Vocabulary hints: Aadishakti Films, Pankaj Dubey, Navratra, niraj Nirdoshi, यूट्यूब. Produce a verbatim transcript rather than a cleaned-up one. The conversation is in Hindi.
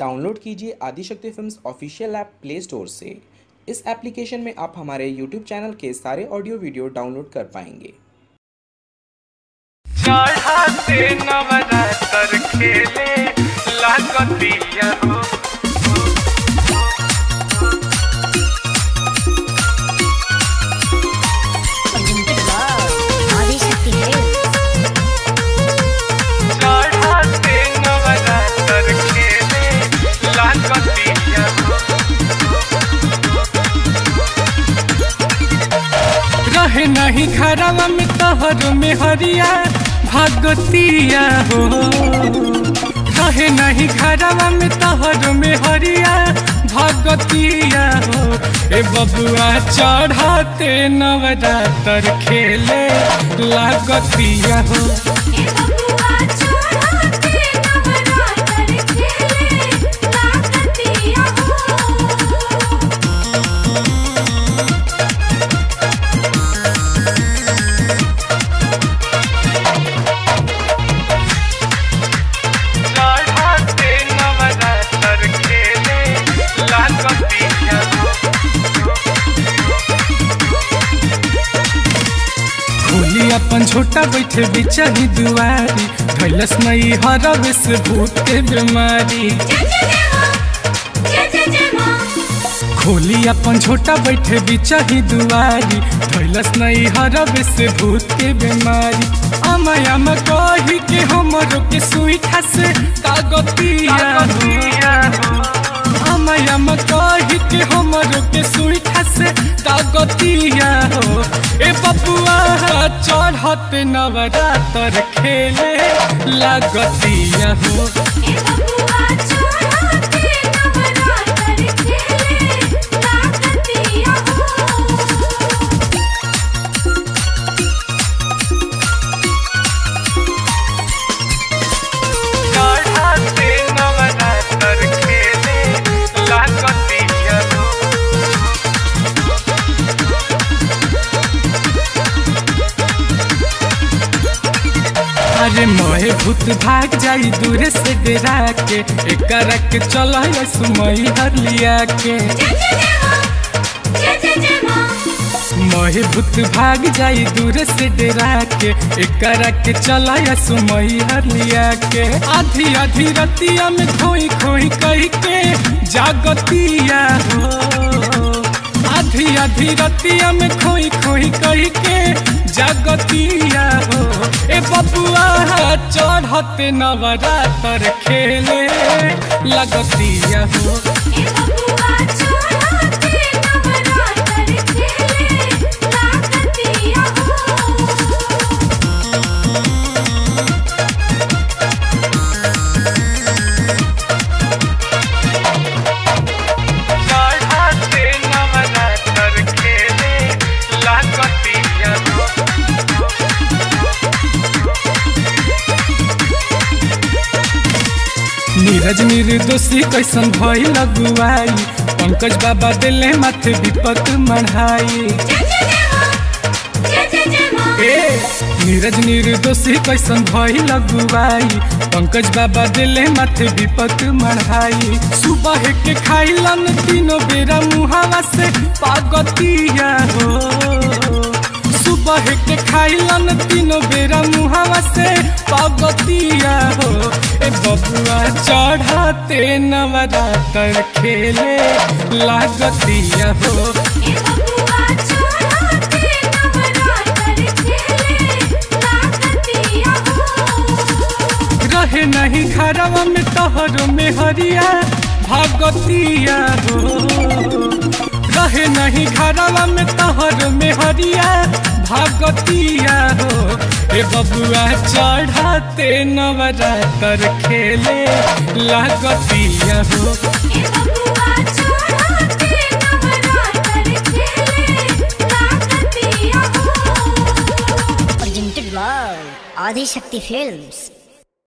डाउनलोड कीजिए Adishakti films official app play store से। इस एप्लीकेशन में आप हमारे यूट्यूब चैनल के सारे ऑडियो वीडियो डाउनलोड कर पाएंगे। नहीं घरवा में तोहर में हरिया भगतिया हो, रहे नहीं घरवा में तोहर में हरिया भगतिया हो। ए बबुआ चढ़ाते नवरात्र खेले लागतिया हो। अपन छोटा बैठे बिचारी दुआरी धैलस नई हर विष भूत के बीमारी। खोली अपन छोटा बैठे बिचारी दुआरी धैलस नई हर विष भूत के बीमारी। अमयाम कही के हमरो के सुइठा से कागतिया हो, अमयाम कही के हमरो के सुइठा से कागतिया हो। ए बबुआ चढ़ते नवरात्र खेले लागतिया हो। अरे मोहे भूत भाग जाई दूरे से डरा के एक करक चलो सुमई हर लिया के। मोहे भूत भाग जाई दूरे से डरा के एक करक चलो सुमई हर लिया के। आधी आधी रतिया में खोई खोई कही के जागतिया हो, आधी आधी रतिया में खोई खोई कही के जागतिया हो। ए बबुआ चढ़ते नवरात्र खेले लागतिया हो। नीरज निर्दोषी कैसन भई लगुआई पंकज बाबा दिले माथे विपत मढ़ाई। नीरज निर्दोषी कैसन भई लगुआई पंकज बाबा दिले माथे विपत मढ़ाई। सुबह के खाइलन तीनों बेरा मुहावा से पागतिया हो, सुबह के खाइलन तीनों बेरा मुहावा से पागतिया हो। बबुआ चढ़ाते नवरात्र खेले लागतिया हो। रहे नहीं घरवा में तोहरो में हरिया भगतिया हो, रहे नहीं घरवा में तोहरो में हरिया भगतिया हो। ए बबुआ चढ़ाते नवरात्र खेले लागतिया हो। आदिशक्ति फिल्म्स।